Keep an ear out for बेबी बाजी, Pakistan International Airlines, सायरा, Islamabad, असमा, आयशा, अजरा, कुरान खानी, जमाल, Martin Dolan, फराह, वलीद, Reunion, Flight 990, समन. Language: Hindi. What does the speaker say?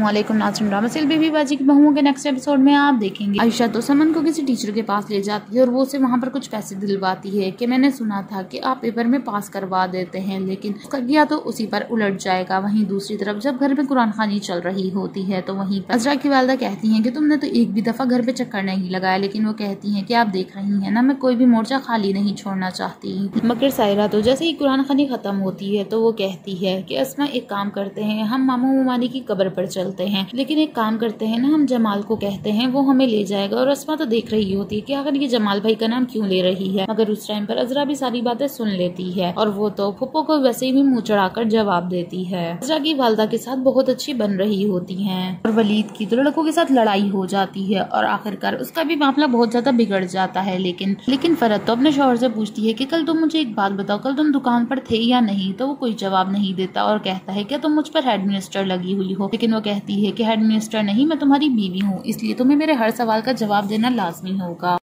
अस्सलामुअलैकुम नाज़रीन, ड्रामा सीरियल बेबी बाजी की बहुओं के नेक्स्ट एपिसोड में आप देखेंगे आयशा तो समन को किसी टीचर के पास ले जाती है और वो उसे वहाँ पर कुछ पैसे दिलवाती है कि मैंने सुना था कि आप पेपर में पास करवा देते हैं, लेकिन उसका गया तो उसी पर उलट जाएगा। वहीं दूसरी तरफ जब घर में कुरान खानी चल रही होती है तो वहीं पर अजरा की वालदा कहती है कि तुमने तो एक भी दफा घर पे चक्कर नहीं लगाया, लेकिन वो कहती है कि आप देख रही है ना, मैं कोई भी मोर्चा खाली नहीं छोड़ना चाहती। मगर सायरा तो जैसे ही कुरान खानी खत्म होती है तो वो कहती है कि असमा एक काम करते हैं, हम मामू ममानी की कब्र पर चलते हैं, लेकिन एक काम करते हैं ना, हम जमाल को कहते हैं वो हमें ले जाएगा। और असमा तो देख रही होती है कि आखिर ये जमाल भाई का नाम क्यों ले रही है, मगर उस टाइम पर अजरा भी सारी बातें सुन लेती है और वो तो फुप्पो को वैसे भी मुँह चढ़ाकर जवाब देती है। अजरा की वालदा के साथ बहुत अच्छी बन रही होती है और वलीद की तो लड़कों के साथ लड़ाई हो जाती है और आखिरकार उसका भी मामला बहुत ज्यादा बिगड़ जाता है। लेकिन फराह तो अपने शौहर से पूछती है कि कल तुम मुझे एक बात बताओ, कल तुम दुकान पर थे या नहीं? तो वो कोई जवाब नहीं देता और कहता है क्या तुम मुझ पर हेड मिनिस्टर लगी हुई हो? लेकिन वो कहती है कि हेड मिनिस्टर नहीं, मैं तुम्हारी बीवी हूँ, इसलिए तुम्हें मेरे हर सवाल का जवाब देना लाजमी होगा।